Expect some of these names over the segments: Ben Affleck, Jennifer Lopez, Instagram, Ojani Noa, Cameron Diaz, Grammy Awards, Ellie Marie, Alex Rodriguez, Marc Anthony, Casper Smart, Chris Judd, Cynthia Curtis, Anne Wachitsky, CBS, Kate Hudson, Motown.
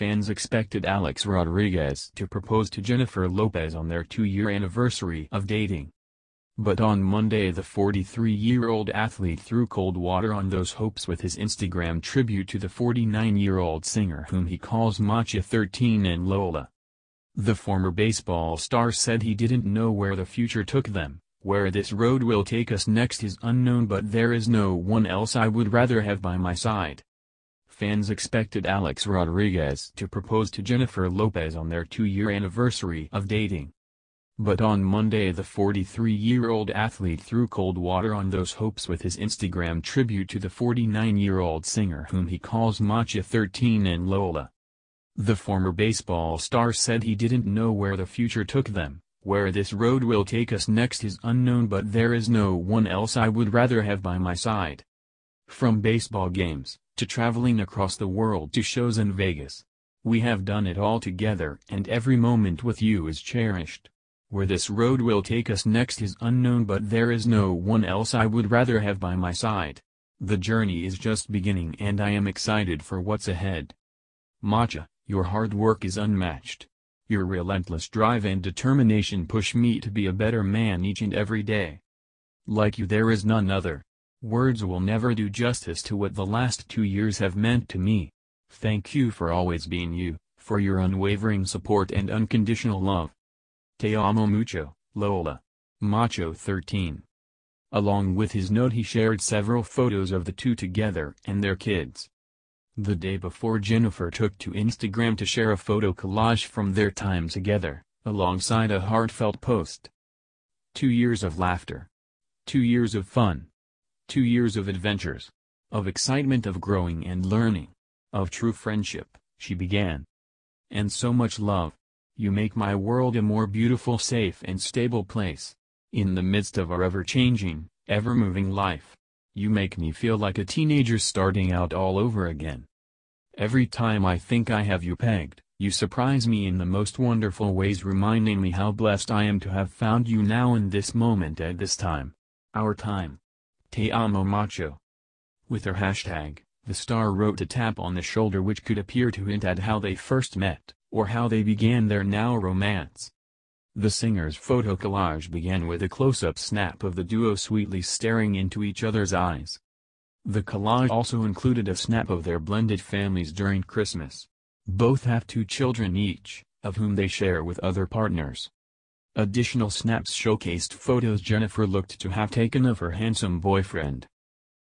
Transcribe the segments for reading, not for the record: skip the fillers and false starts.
fans expected Alex Rodriguez to propose to Jennifer Lopez on their two-year anniversary of dating. But on Monday the 43-year-old athlete threw cold water on those hopes with his Instagram tribute to the 49-year-old singer whom he calls Matcha 13 and Lola. The former baseball star said he didn't know where the future took them. Where this road will take us next is unknown, but there is no one else I would rather have by my side. Fans expected Alex Rodriguez to propose to Jennifer Lopez on their two-year anniversary of dating. But on Monday the 43-year-old athlete threw cold water on those hopes with his Instagram tribute to the 49-year-old singer whom he calls Matcha 13 and Lola. The former baseball star said he didn't know where the future took them. Where this road will take us next is unknown, but there is no one else I would rather have by my side. From baseball games, to traveling across the world to shows in Vegas. We have done it all together and every moment with you is cherished. Where this road will take us next is unknown, but there is no one else I would rather have by my side. The journey is just beginning and I am excited for what's ahead. Matcha, your hard work is unmatched. Your relentless drive and determination push me to be a better man each and every day. Like you, there is none other. Words will never do justice to what the last 2 years have meant to me. Thank you for always being you, for your unwavering support and unconditional love. Te amo mucho, Lola. Macho 13. Along with his note, he shared several photos of the two together and their kids. The day before, Jennifer took to Instagram to share a photo collage from their time together, alongside a heartfelt post. 2 years of laughter. 2 years of fun. 2 years of adventures. Of excitement, of growing and learning. Of true friendship, she began. And so much love. You make my world a more beautiful, safe and stable place. In the midst of our ever-changing, ever-moving life. You make me feel like a teenager starting out all over again. Every time I think I have you pegged, you surprise me in the most wonderful ways, reminding me how blessed I am to have found you now in this moment at this time. Our time. Te amo macho. With her hashtag, the star wrote a tap on the shoulder which could appear to hint at how they first met, or how they began their now romance. The singer's photo collage began with a close-up snap of the duo sweetly staring into each other's eyes. The collage also included a snap of their blended families during Christmas. Both have two children each, of whom they share with other partners. Additional snaps showcased photos Jennifer looked to have taken of her handsome boyfriend.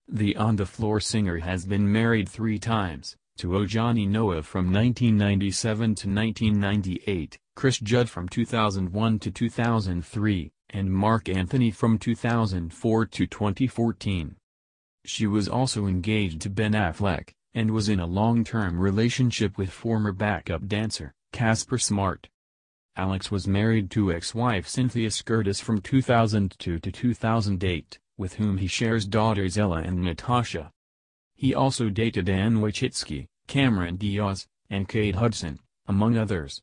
The on-the-floor singer has been married 3 times, to Ojani Noa from 1997 to 1998. Chris Judd from 2001 to 2003, and Marc Anthony from 2004 to 2014. She was also engaged to Ben Affleck, and was in a long-term relationship with former backup dancer, Casper Smart. Alex was married to ex-wife Cynthia Curtis from 2002 to 2008, with whom he shares daughters Ella and Natasha. He also dated Anne Wachitsky, Cameron Diaz, and Kate Hudson, among others.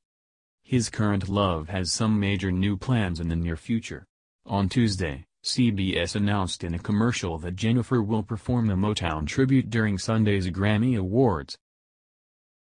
His current love has some major new plans in the near future. On Tuesday, CBS announced in a commercial that Jennifer will perform a Motown tribute during Sunday's Grammy Awards.